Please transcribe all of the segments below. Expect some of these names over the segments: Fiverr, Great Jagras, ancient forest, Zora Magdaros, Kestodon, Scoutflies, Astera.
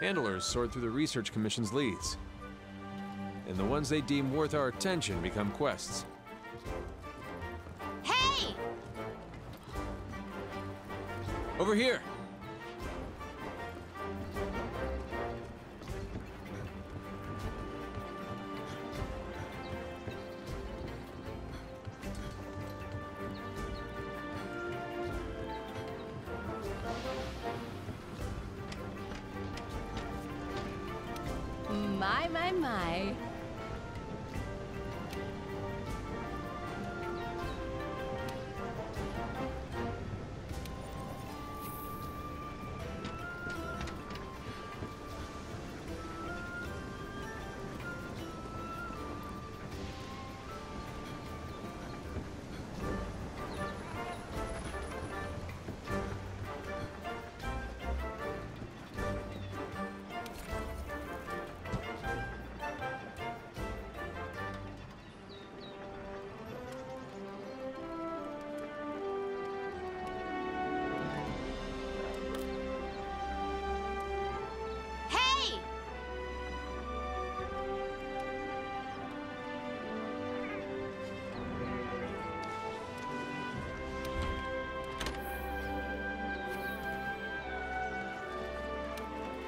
Handlers sort through the Research Commission's leads, and the ones they deem worth our attention become quests. Hey! Over here! My.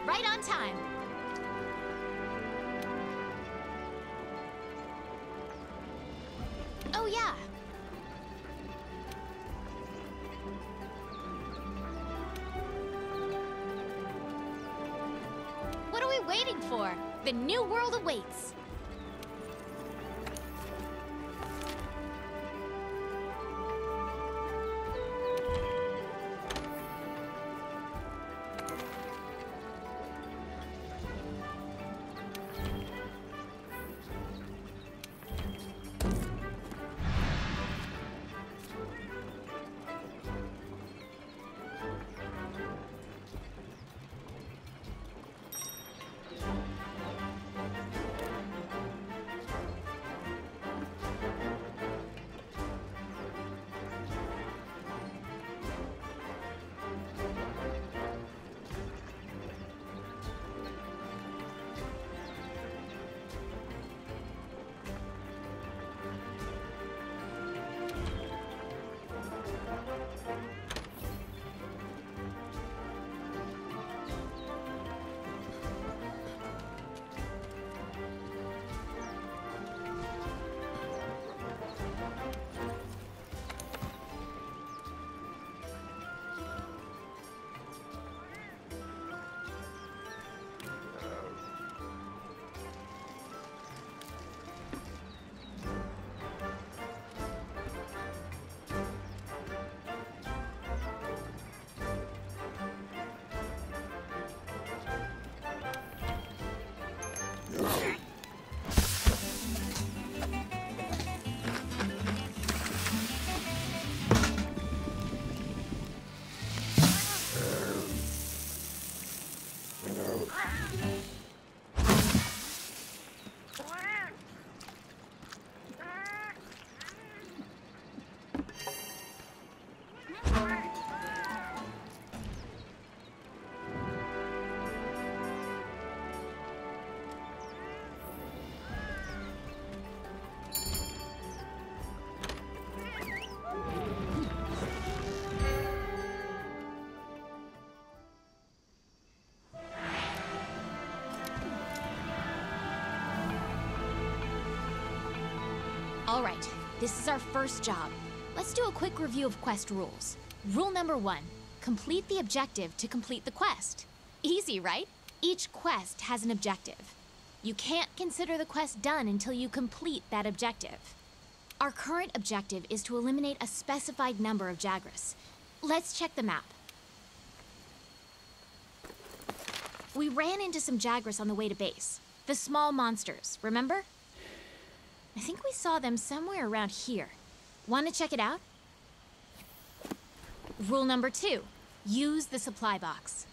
Right on time. Oh, yeah. What are we waiting for? The new world awaits. All right, this is our first job. Let's do a quick review of quest rules. Rule number 1, complete the objective to complete the quest. Easy, right? Each quest has an objective. You can't consider the quest done until you complete that objective. Our current objective is to eliminate a specified number of Jagras. Let's check the map. We ran into some Jagras on the way to base. The small monsters, remember? I think we saw them somewhere around here. Want to check it out? Rule number 2, use the supply box.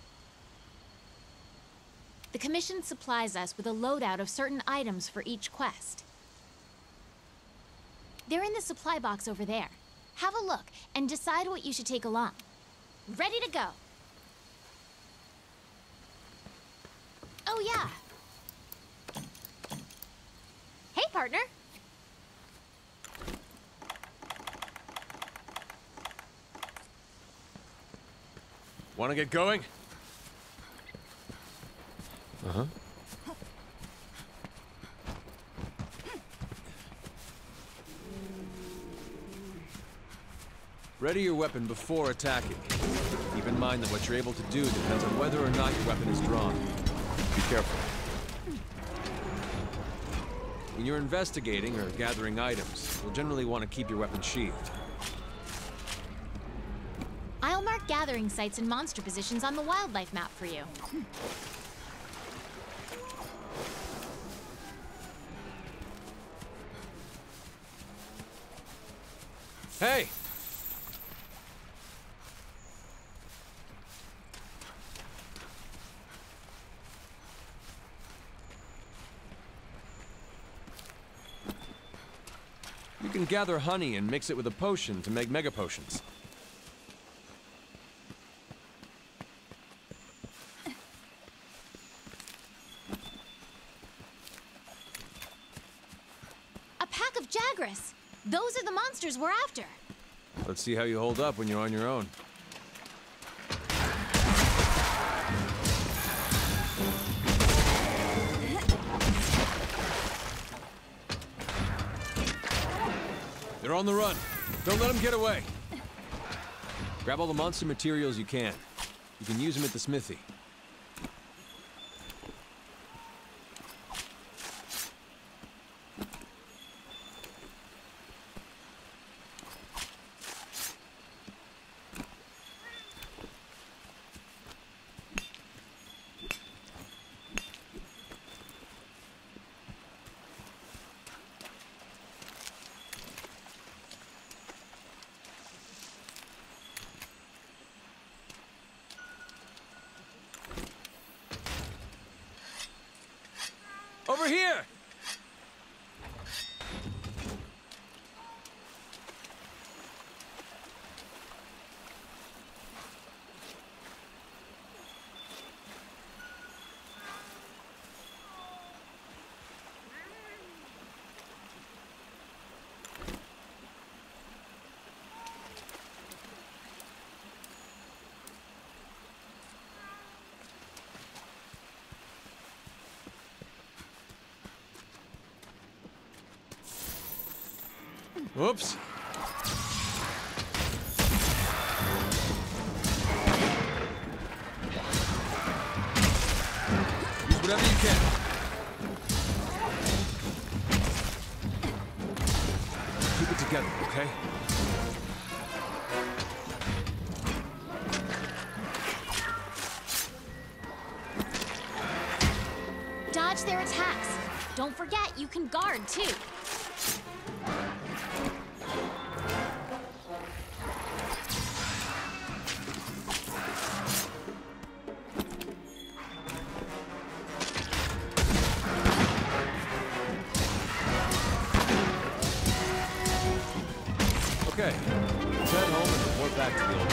The Commission supplies us with a loadout of certain items for each quest. They're in the supply box over there. Have a look and decide what you should take along. Ready to go. Oh, yeah. Hey, partner. Want to get going? Uh-huh. Ready your weapon before attacking. Keep in mind that what you're able to do depends on whether or not your weapon is drawn. Be careful. When you're investigating or gathering items, you'll generally want to keep your weapon sheathed. I'll mark gathering sites and monster positions on the wildlife map for you. Hey! You can gather honey and mix it with a potion to make mega potions. A pack of Jagras! Those are the monsters we're after. Let's see how you hold up when you're on your own. They're on the run. Don't let them get away. Grab all the monster materials you can. You can use them at the smithy. Over here! Whoops. Use whatever you can. Keep it together, okay? Dodge their attacks. Don't forget, you can guard, too. Okay, let's head home and report back to the old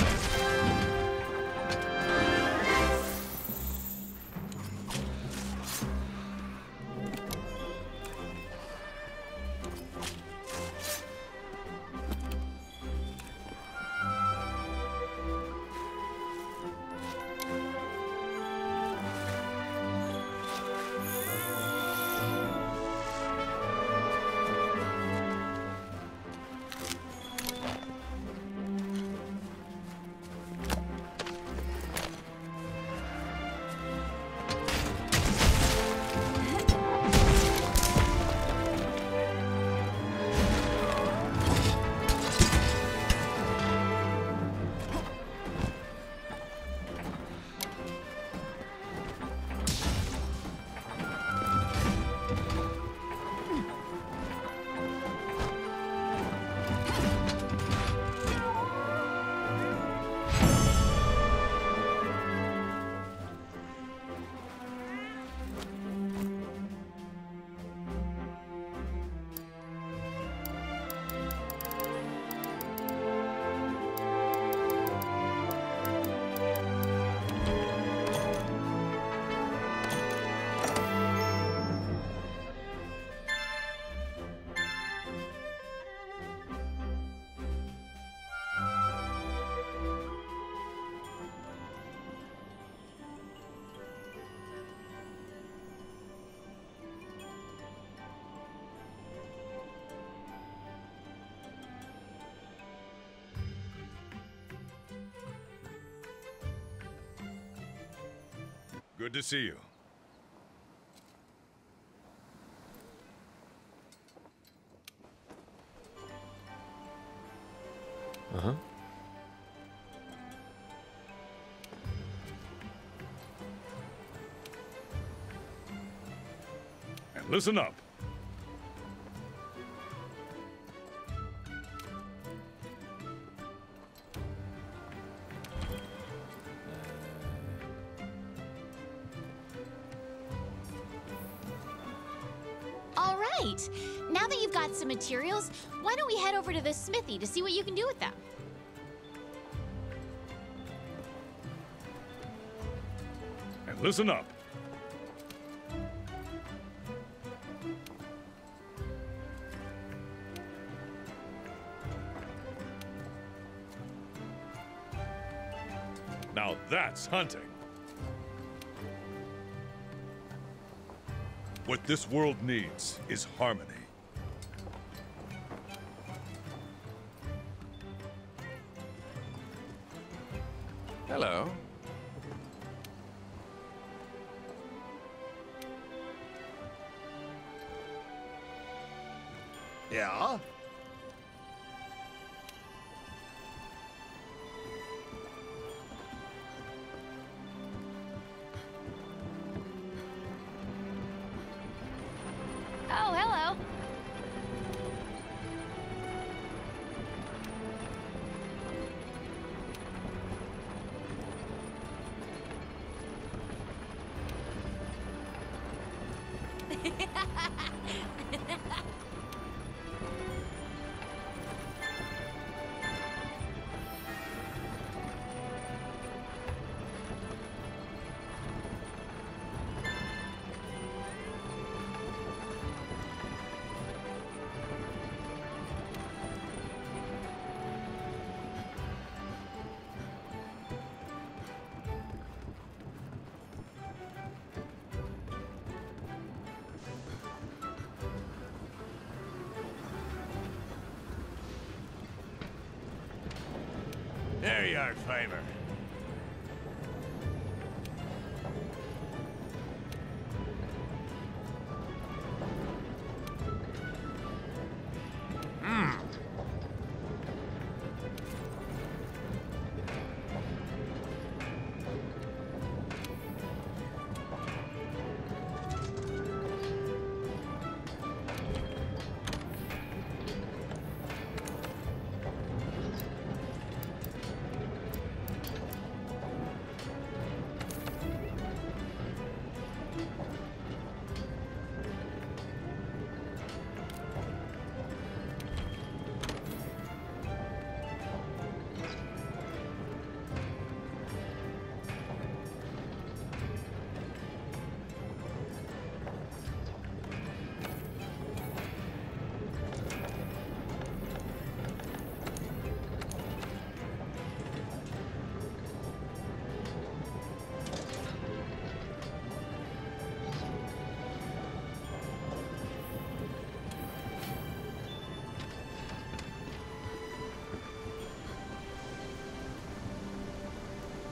Good to see you. Uh-huh. And listen up. Now that you've got some materials, why don't we head over to the smithy to see what you can do with them? And listen up. Now that's hunting. What this world needs is harmony. Hello. Yeah? There you are, Fiverr.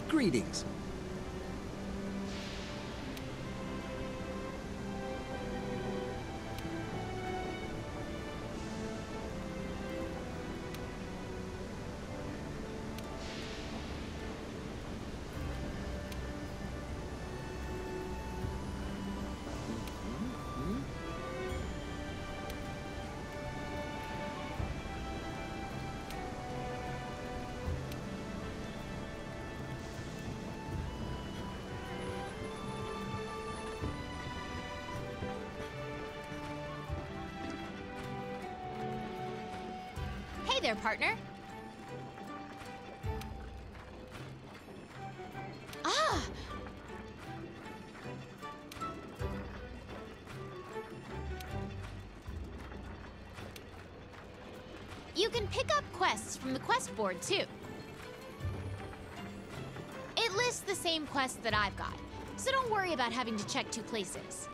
Greetings. There, partner. Ah. You can pick up quests from the quest board too. It lists the same quests that I've got, so don't worry about having to check two places.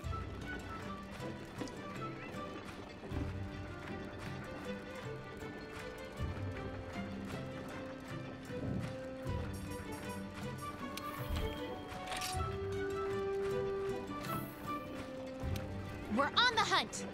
We're on the hunt!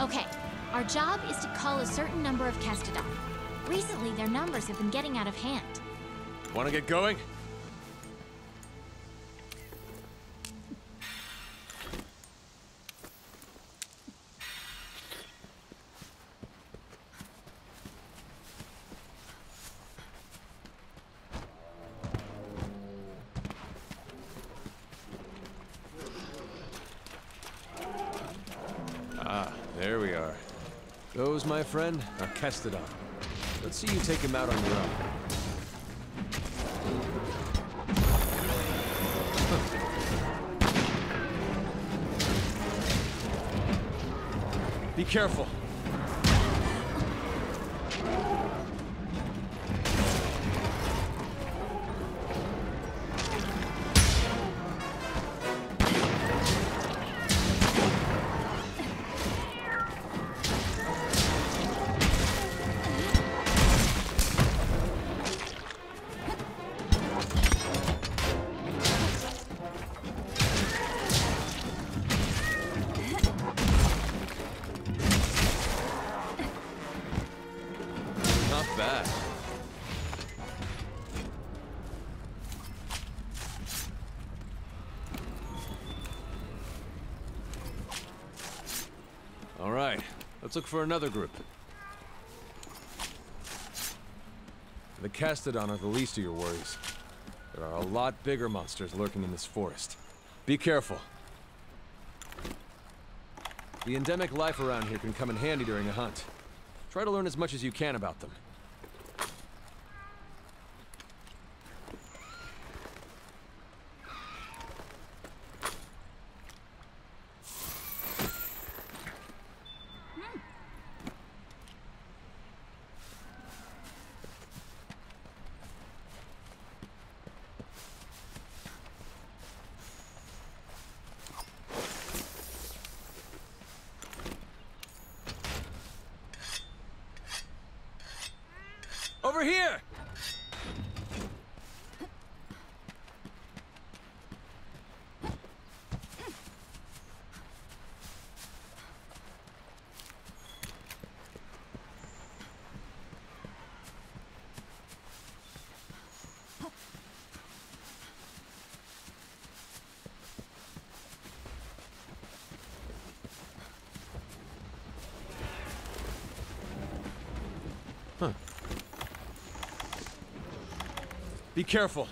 Okay, our job is to call a certain number of Kestodon. Recently, their numbers have been getting out of hand. Want to get going? There we are. Those, my friend, are Kestodon. Let's see you take him out on your own. Be careful. Let's look for another group. The Kestodon are the least of your worries. There are a lot bigger monsters lurking in this forest. Be careful. The endemic life around here can come in handy during a hunt. Try to learn as much as you can about them. over here! Be careful.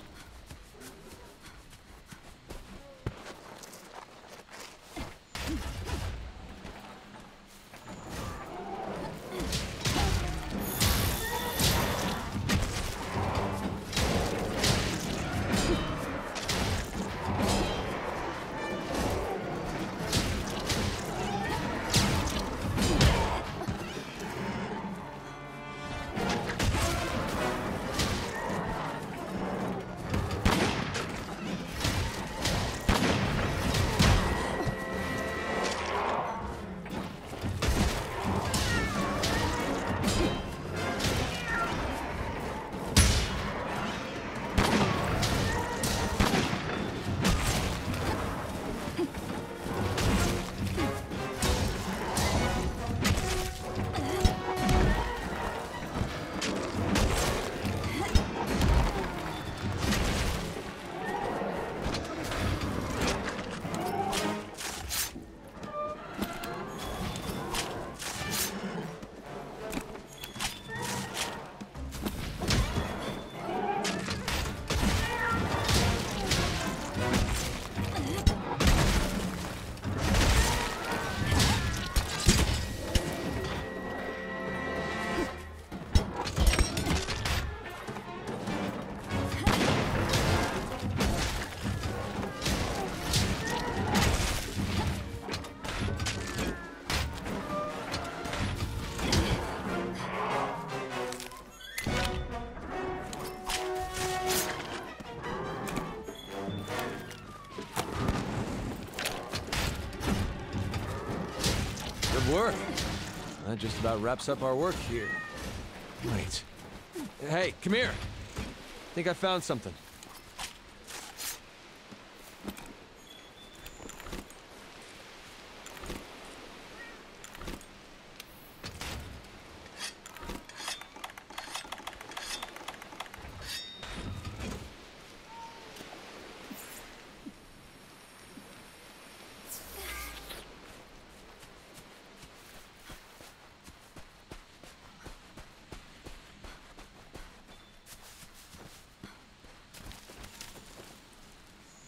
Work. That just about wraps up our work here. Wait. Hey, come here. I think I found something.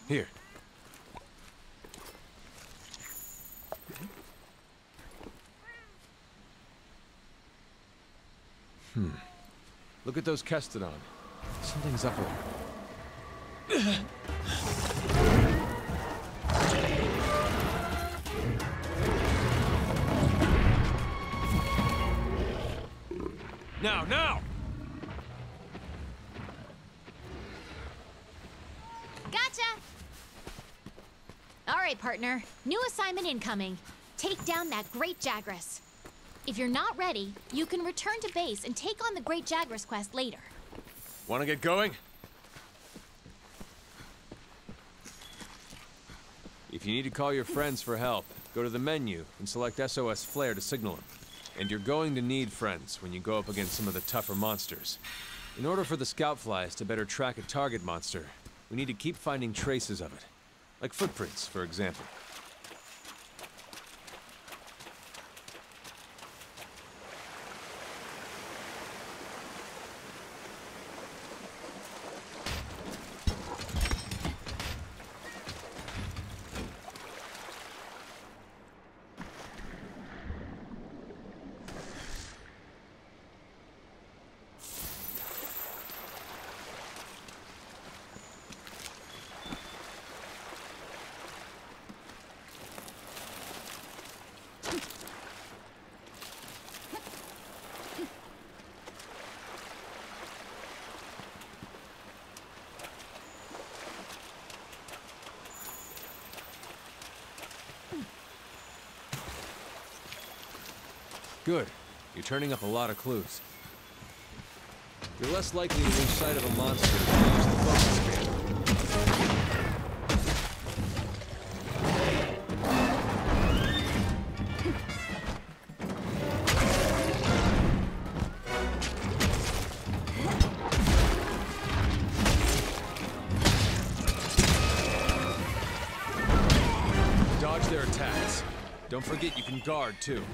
Here. Look at those Kestodon. Something's up there. Now, now! Partner, new assignment incoming. Take down that Great Jagras. If you're not ready, you can return to base and take on the Great Jagras quest later. Want to get going? If you need to call your friends for help, go to the menu and select SOS Flare to signal them. And you're going to need friends when you go up against some of the tougher monsters. In order for the Scoutflies to better track a target monster, we need to keep finding traces of it. Like footprints, for example. Good. You're turning up a lot of clues. You're less likely to lose sight of a monster than to lose the focus banner. Dodge their attacks. Don't forget you can guard too.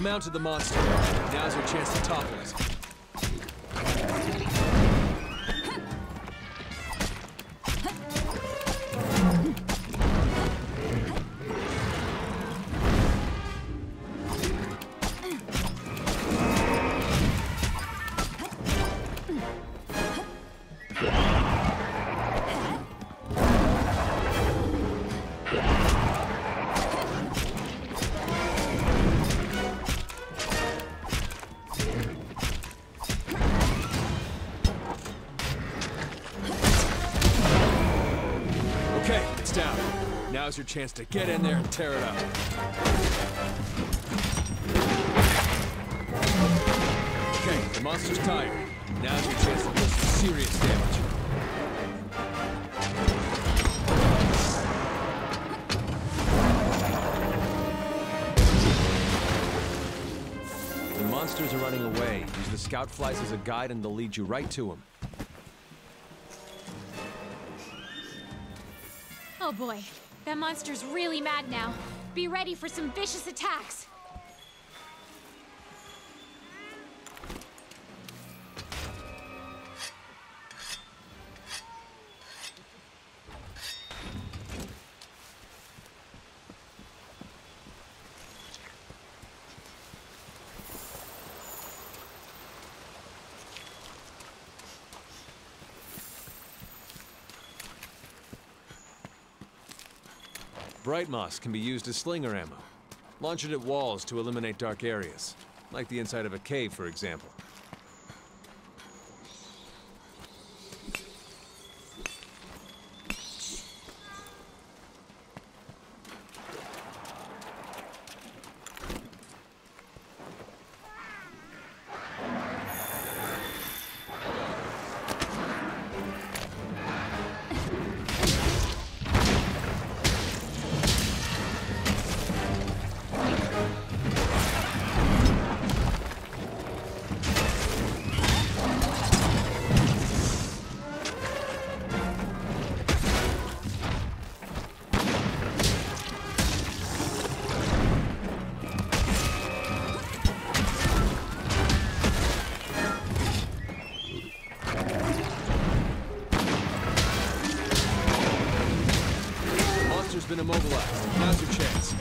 Mounted the monster. Now's your chance to topple it. Now's your chance to get in there and tear it up. Okay, the monster's tired. Now's your chance to do some serious damage. The monsters are running away. Use the Scoutflies as a guide and they'll lead you right to them. Oh boy. That monster's really mad now. Be ready for some vicious attacks. Bright moss can be used as slinger ammo. Launch it at walls to eliminate dark areas, like the inside of a cave, for example. Been immobilized. Now's your chance.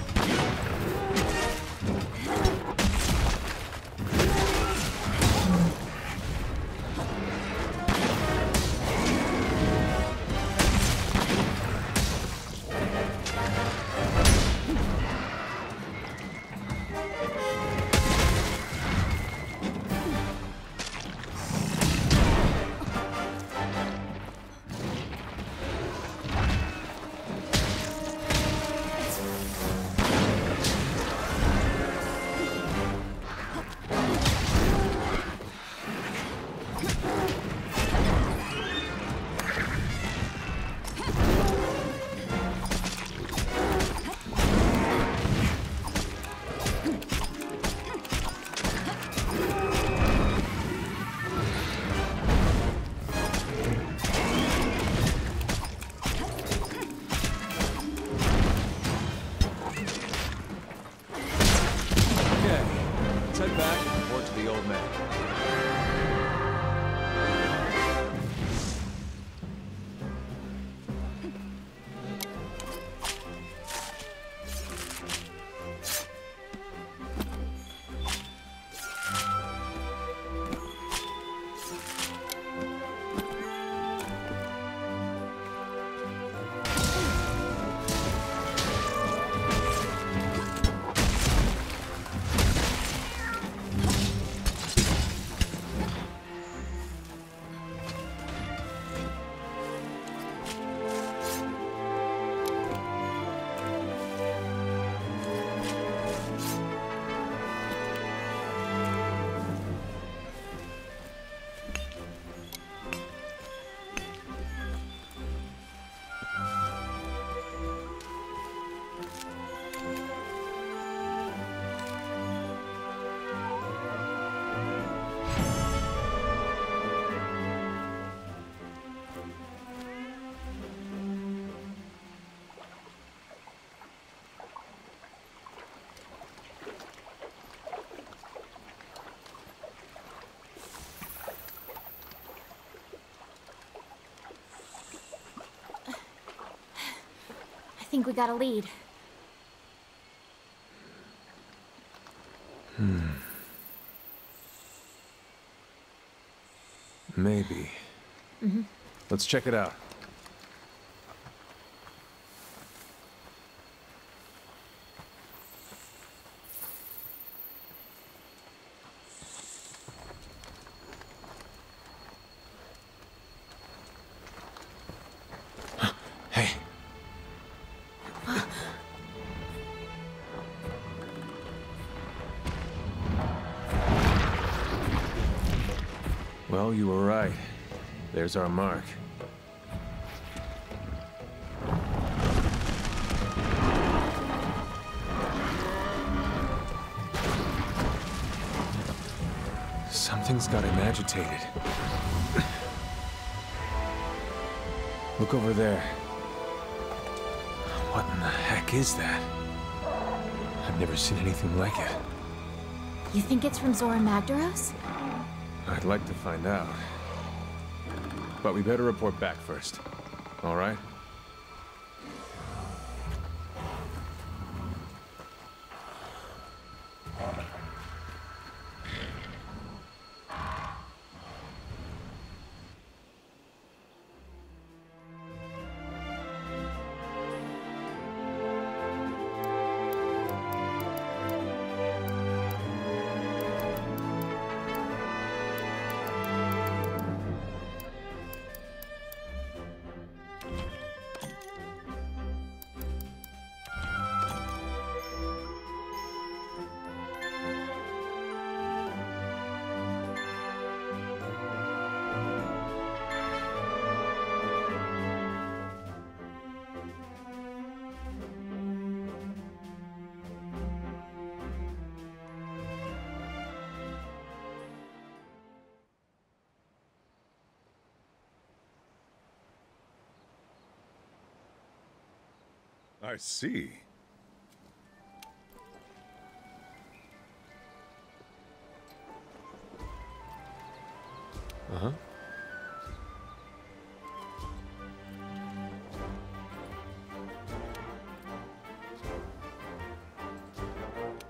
think we got a lead. Maybe. Let's check it out. You were right. There's our mark. Something's got him agitated. Look over there. What in the heck is that? I've never seen anything like it. You think it's from Zora Magdaros? I'd like to find out. But we better report back first. All right? I see.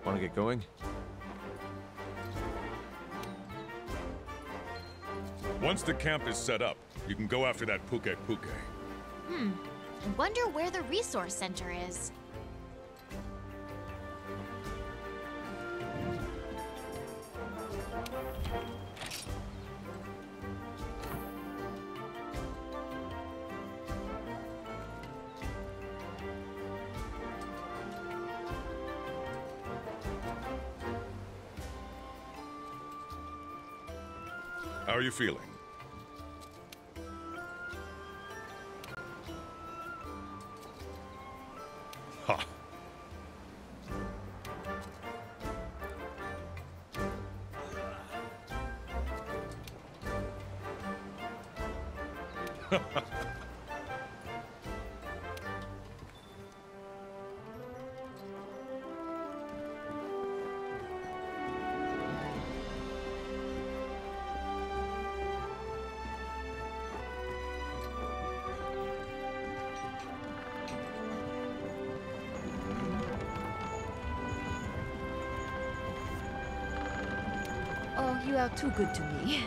Want to get going? Once the camp is set up, you can go after that puke. I wonder where the resource center is. How are you feeling? You are too good to me.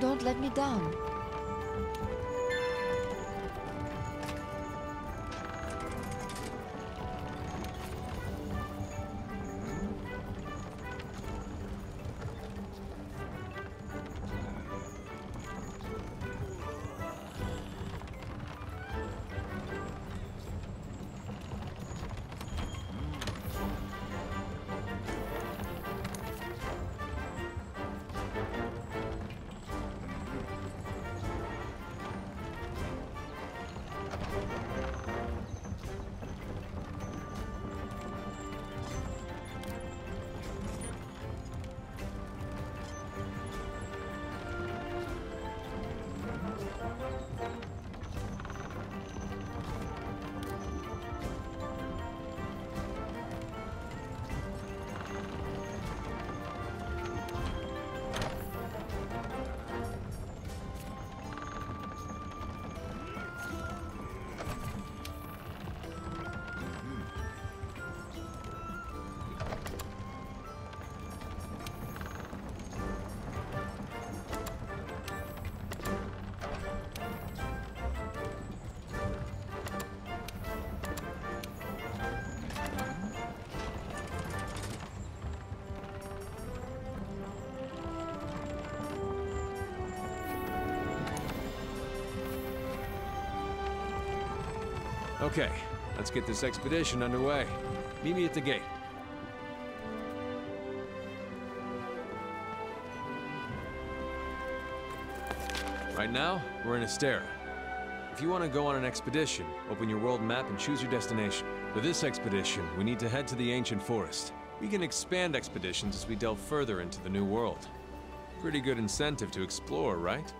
Don't let me down. Okay, let's get this expedition underway. Meet me at the gate. Right now, we're in Astera. If you want to go on an expedition, open your world map and choose your destination. For this expedition, we need to head to the ancient forest. We can expand expeditions as we delve further into the new world. Pretty good incentive to explore, right?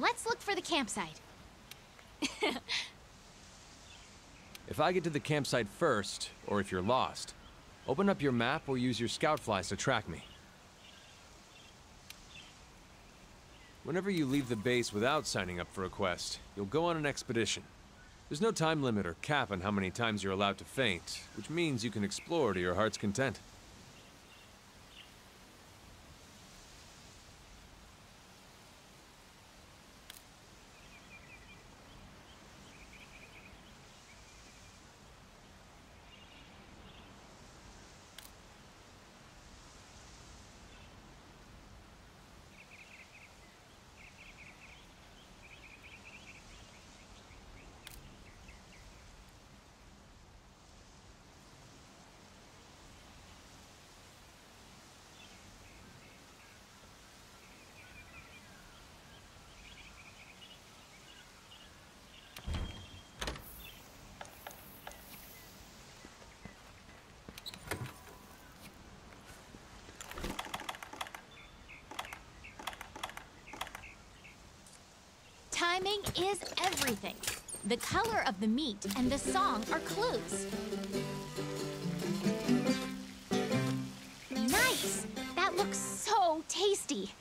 Let's look for the campsite. If I get to the campsite first, or if you're lost, open up your map or use your Scoutflies to track me. Whenever you leave the base without signing up for a quest, you'll go on an expedition. There's no time limit or cap on how many times you're allowed to faint, which means you can explore to your heart's content. Timing is everything. The color of the meat and the song are clues. Nice! That looks so tasty.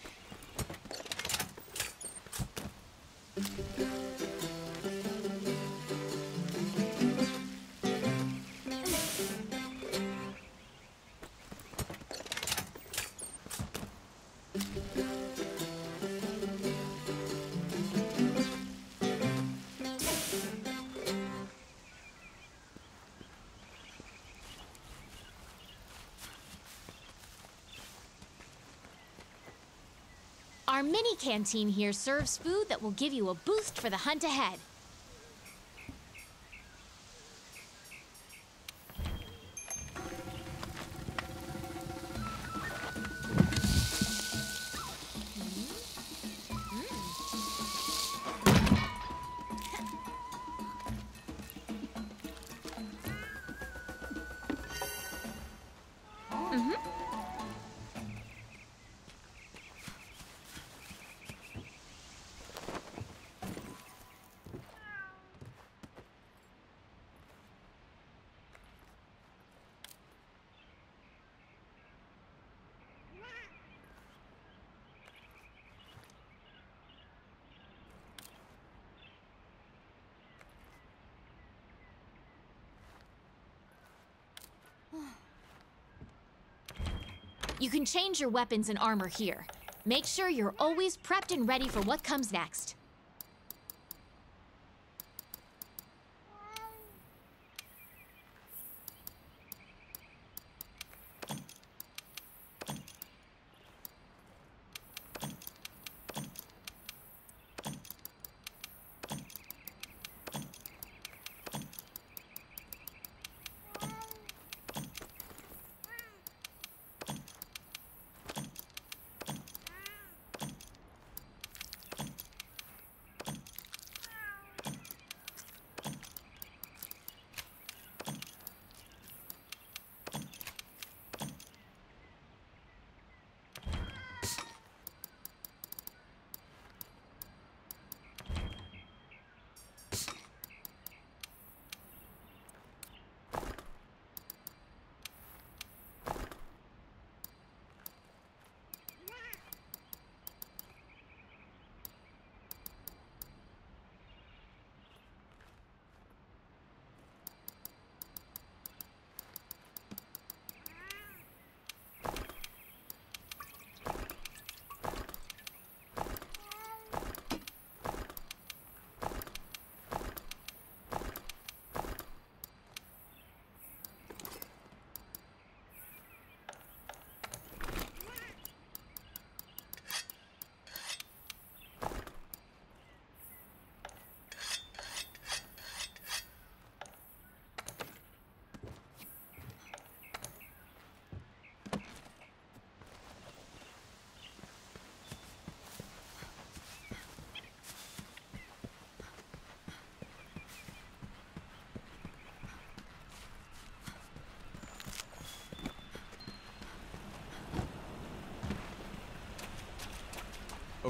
Our mini canteen here serves food that will give you a boost for the hunt ahead. You can change your weapons and armor here. Make sure you're always prepped and ready for what comes next.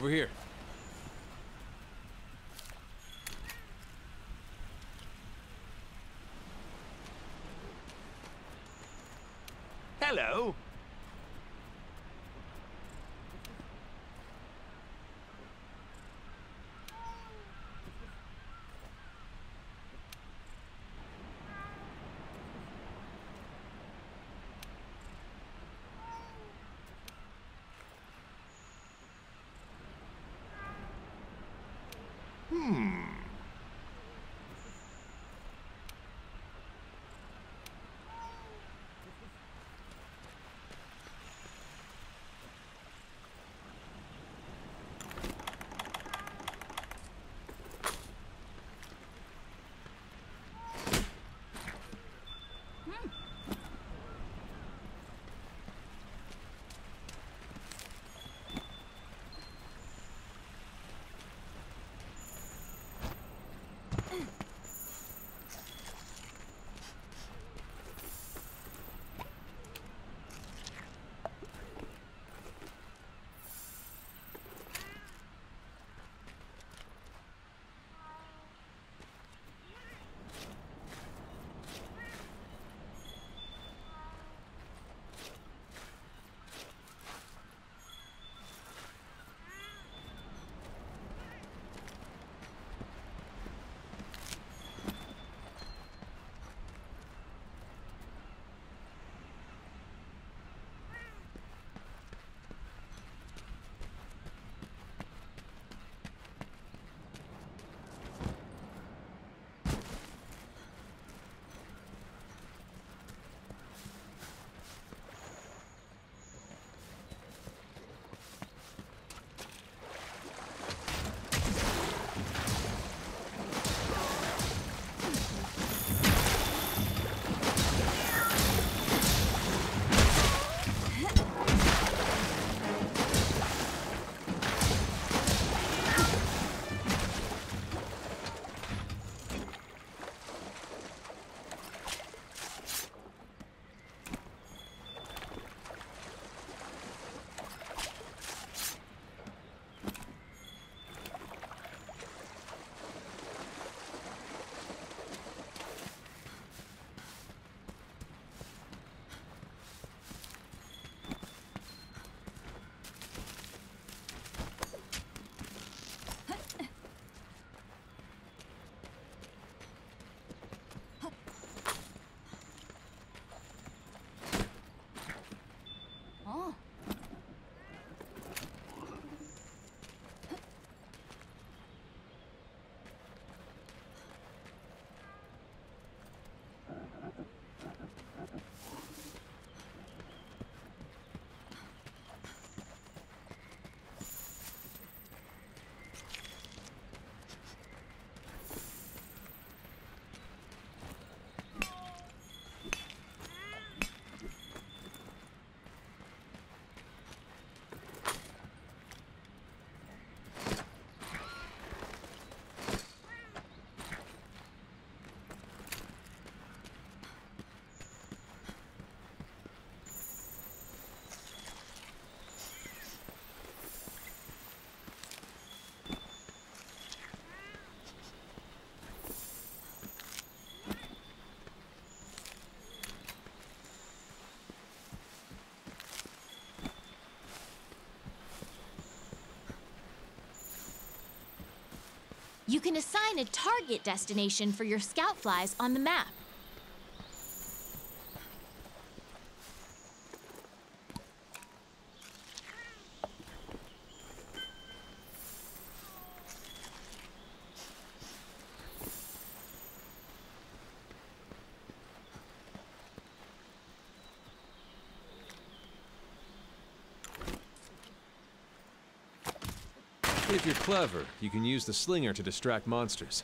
Over here. Hello. You can assign a target destination for your Scoutflies on the map. If you're clever, you can use the slinger to distract monsters.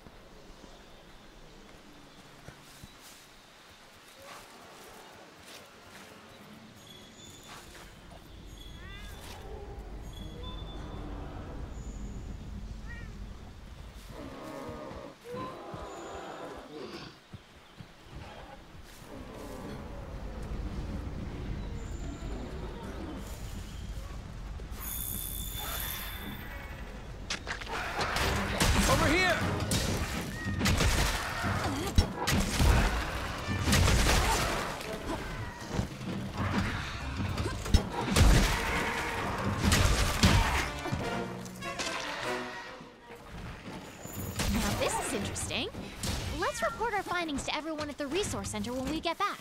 To everyone at the resource center when we get back.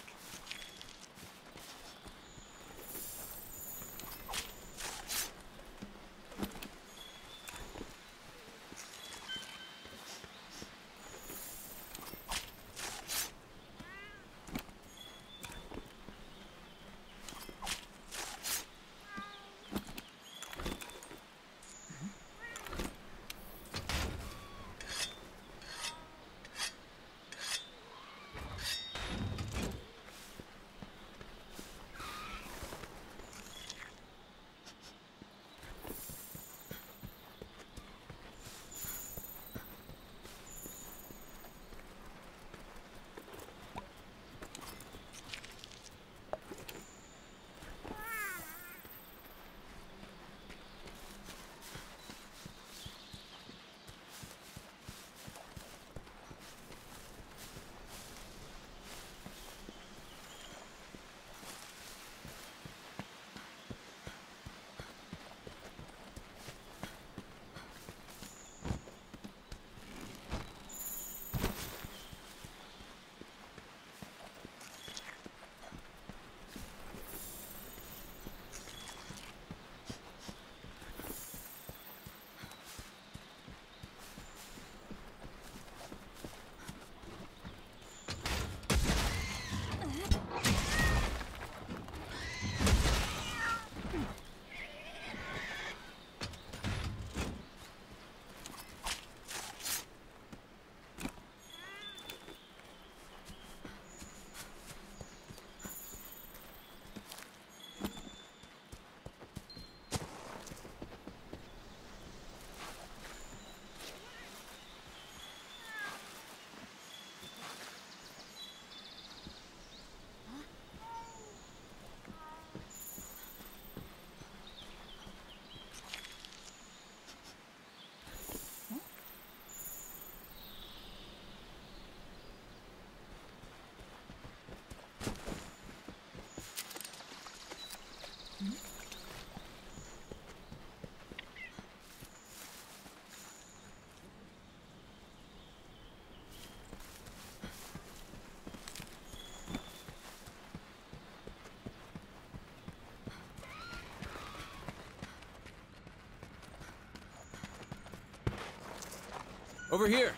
Over here.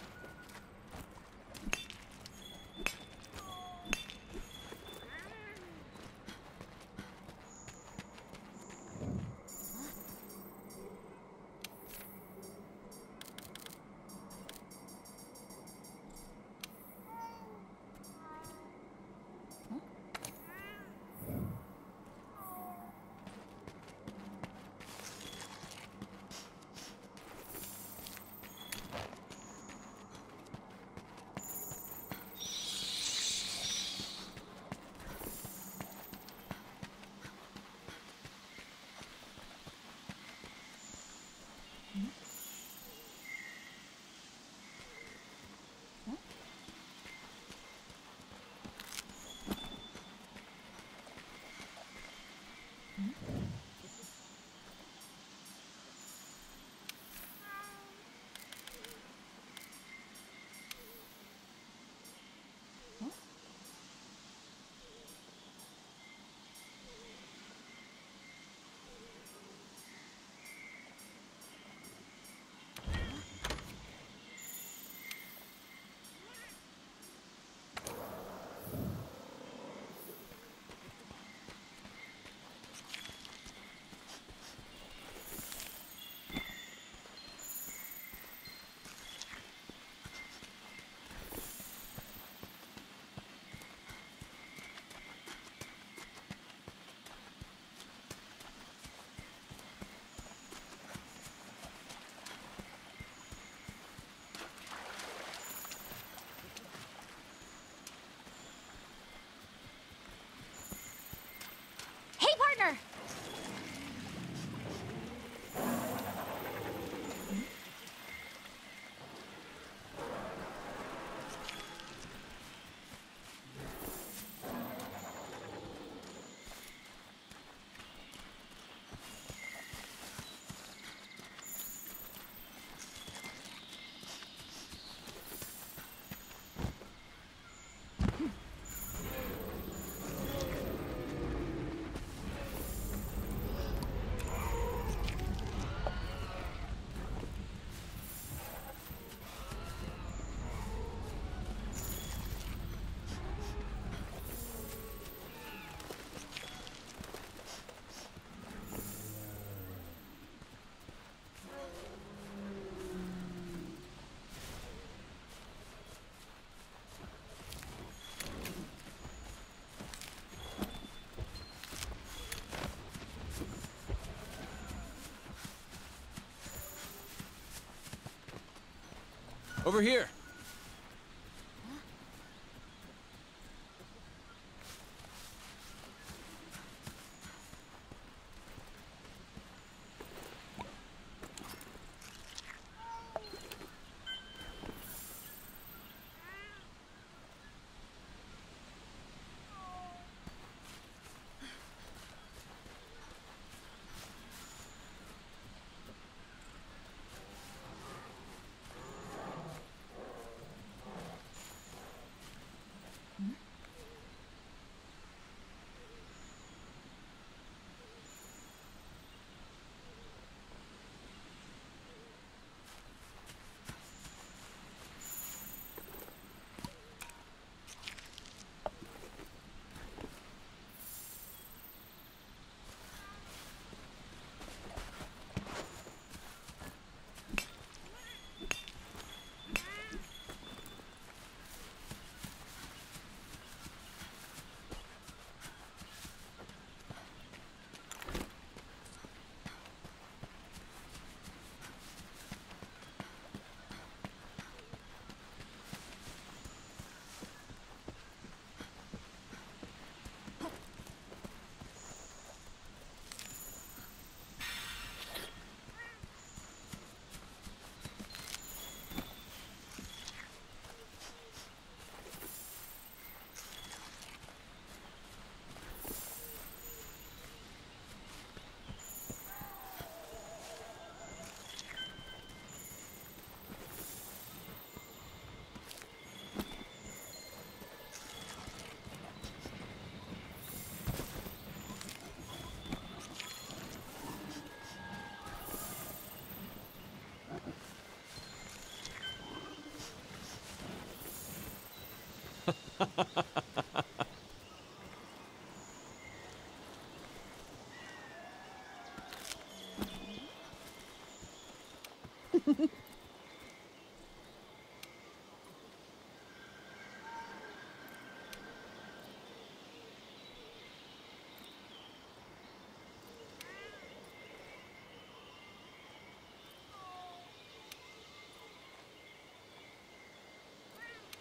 Over here.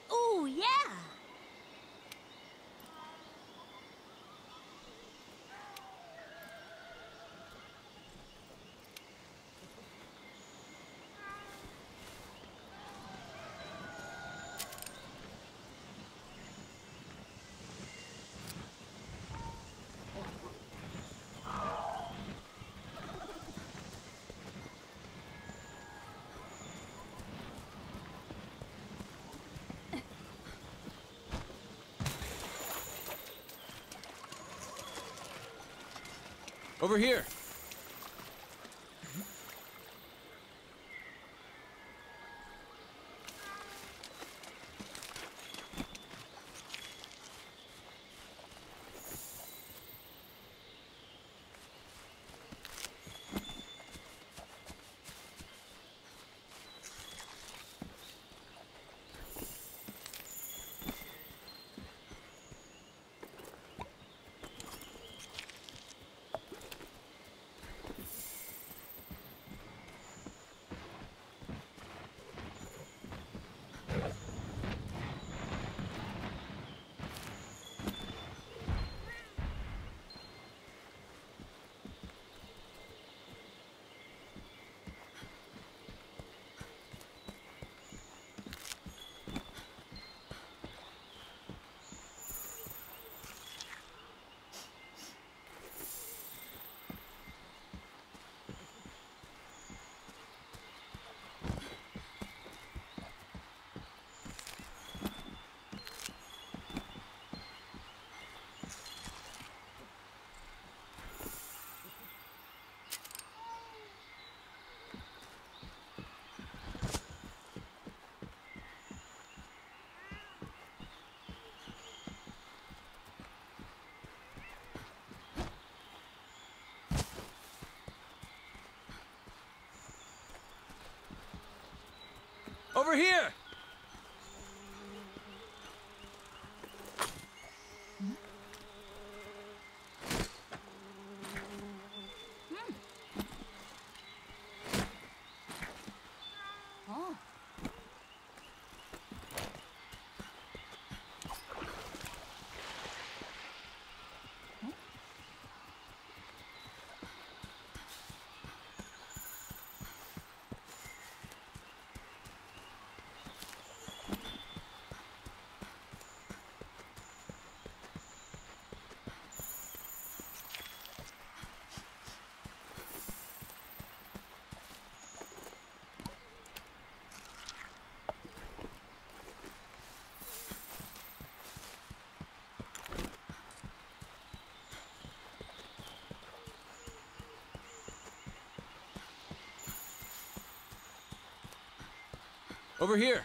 Oh, yeah. Over here. Over here! Over here.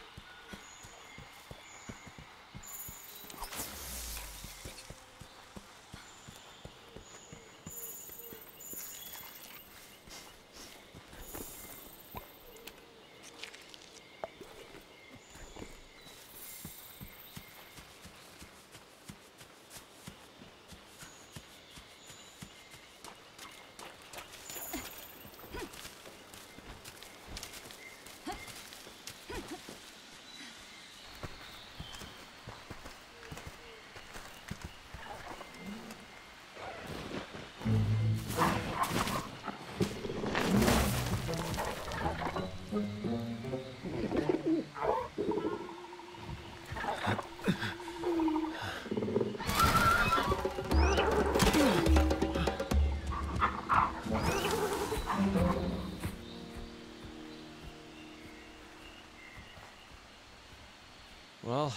Well,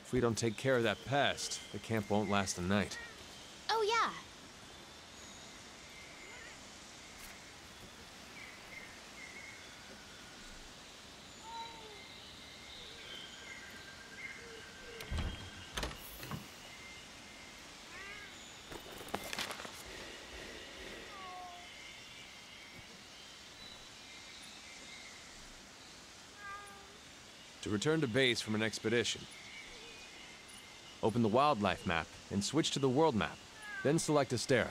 if we don't take care of that pest, the camp won't last a night. Oh, yeah. To return to base from an expedition, open the wildlife map and switch to the world map, then select Astera.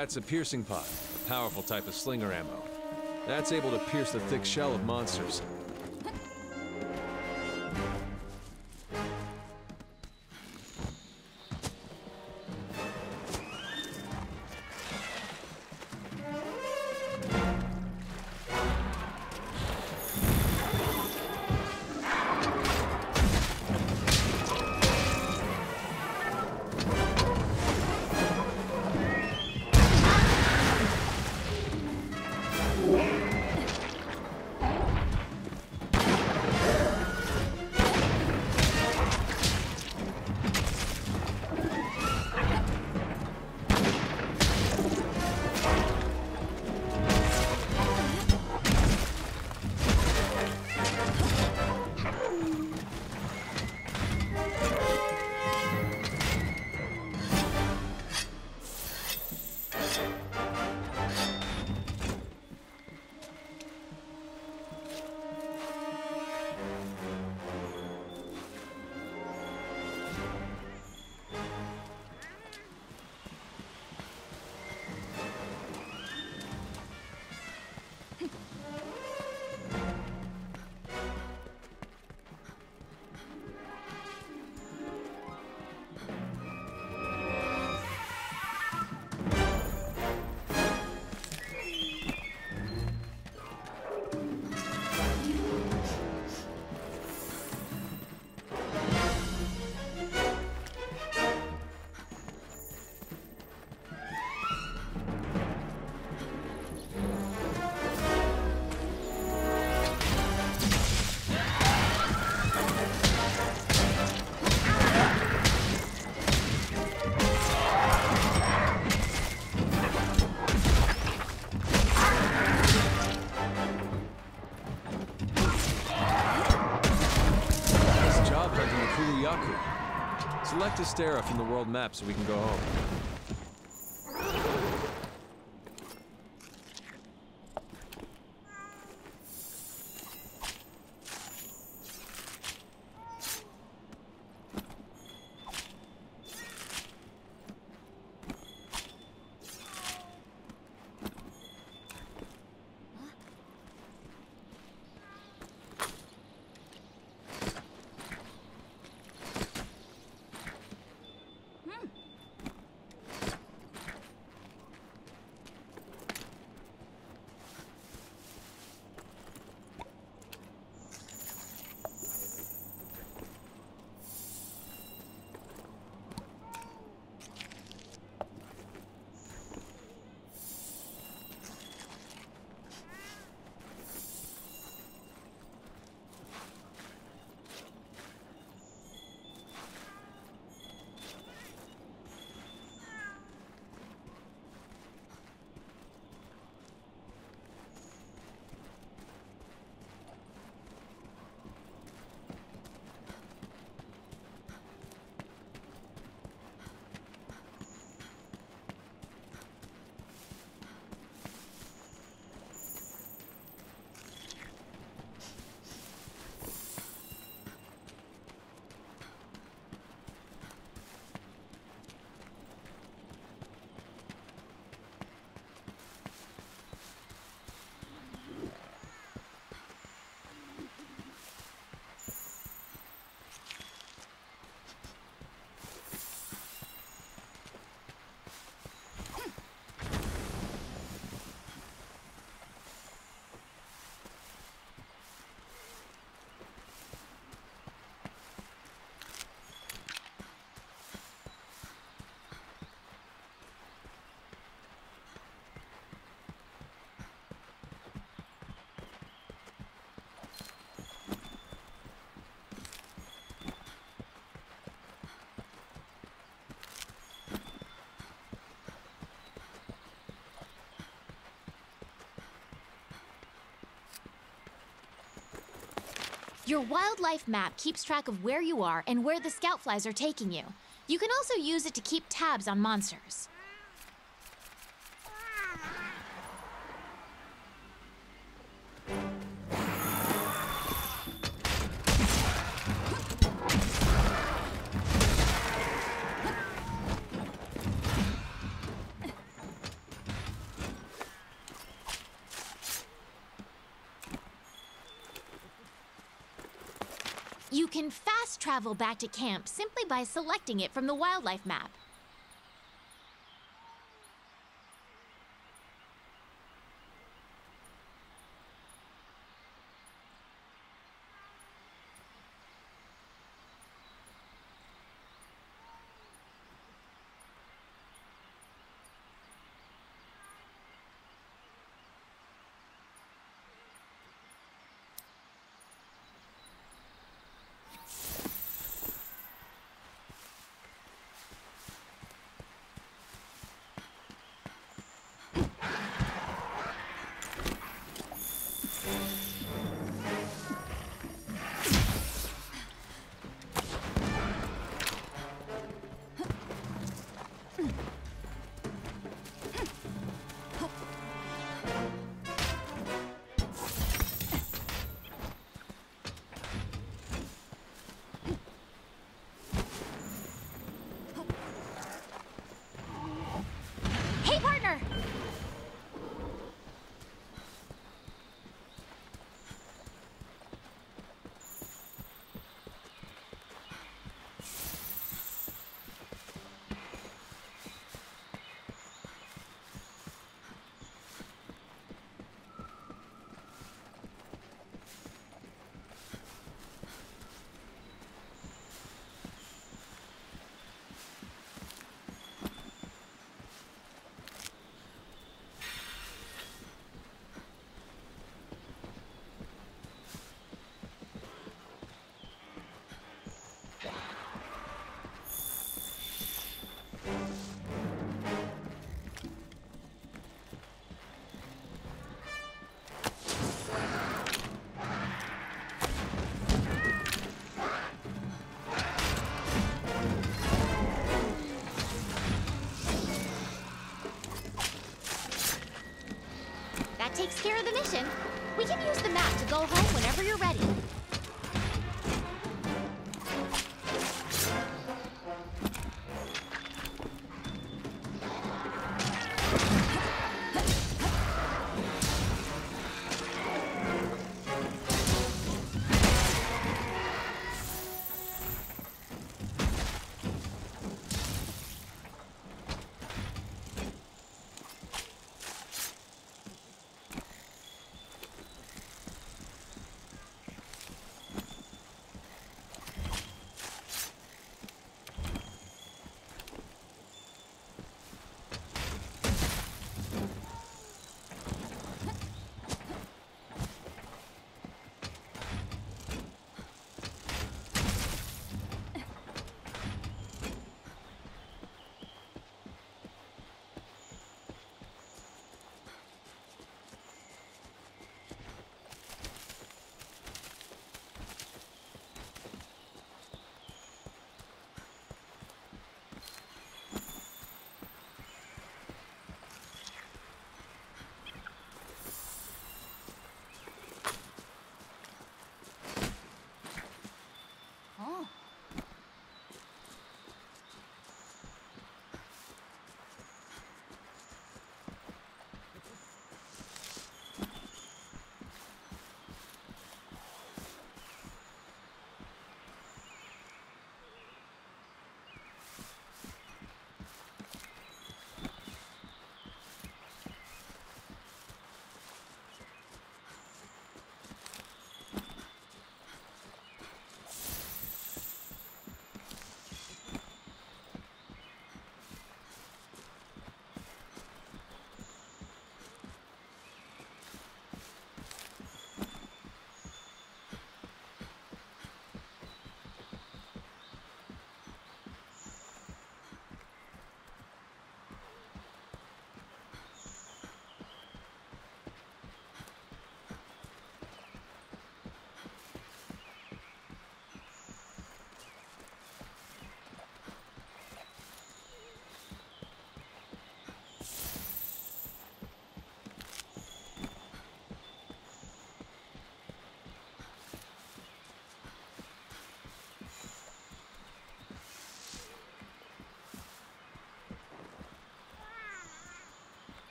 That's a piercing pod, a powerful type of slinger ammo. That's able to pierce the thick shell of monsters. Select Astera from the world map so we can go home. Your wildlife map keeps track of where you are and where the scoutflies are taking you. You can also use it to keep tabs on monsters. You can fast travel back to camp simply by selecting it from the wildlife map. Takes care of the mission. We can use the map to go home whenever you're ready.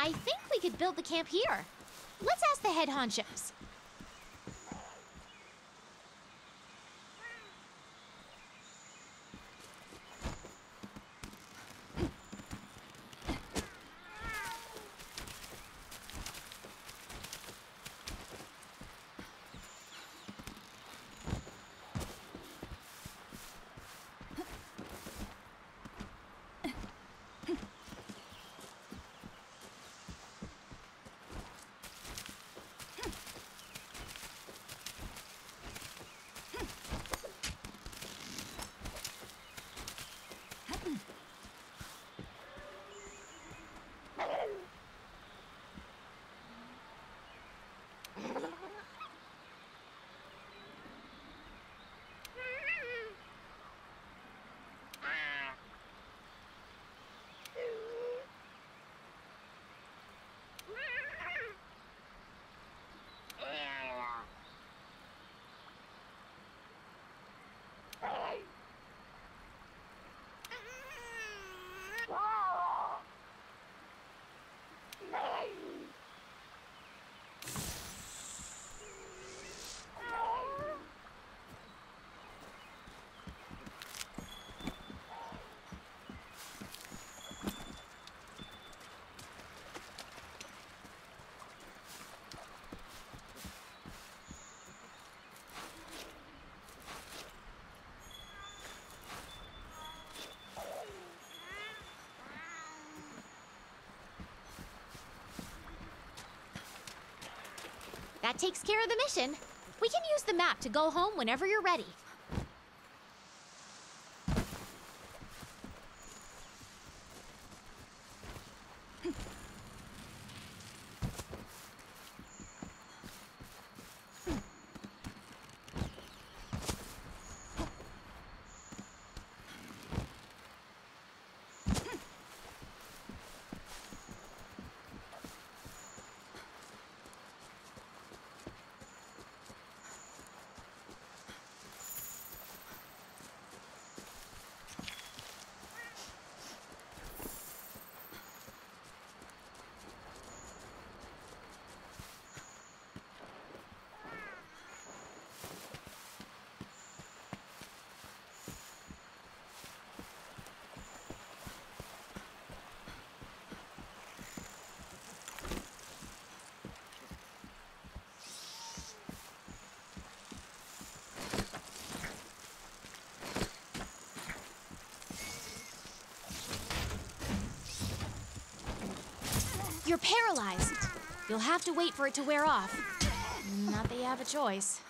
I think we could build the camp here. Let's ask the head honchos. That takes care of the mission. We can use the map to go home whenever you're ready. You're paralyzed. You'll have to wait for it to wear off. Not that you have a choice.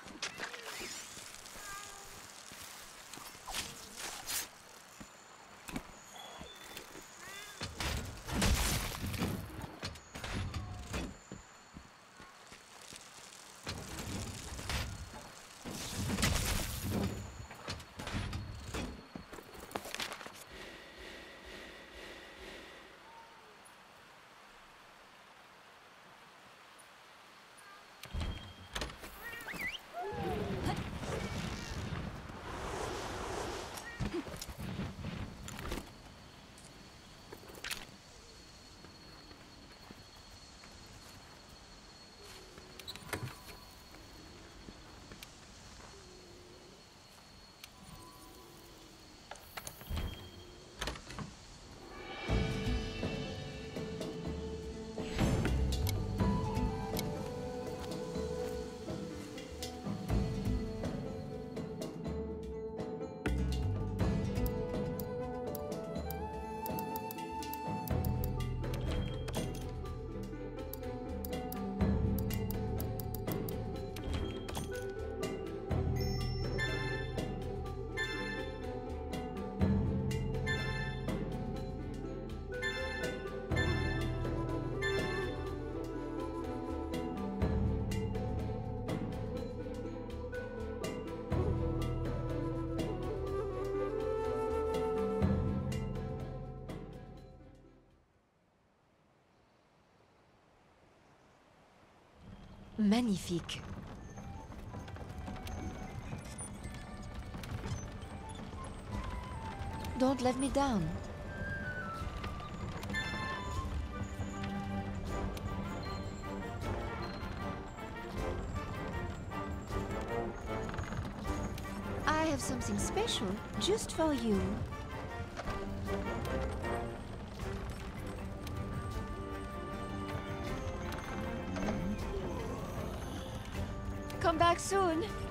Magnifique. Don't let me down. have something special just for you. Come back soon.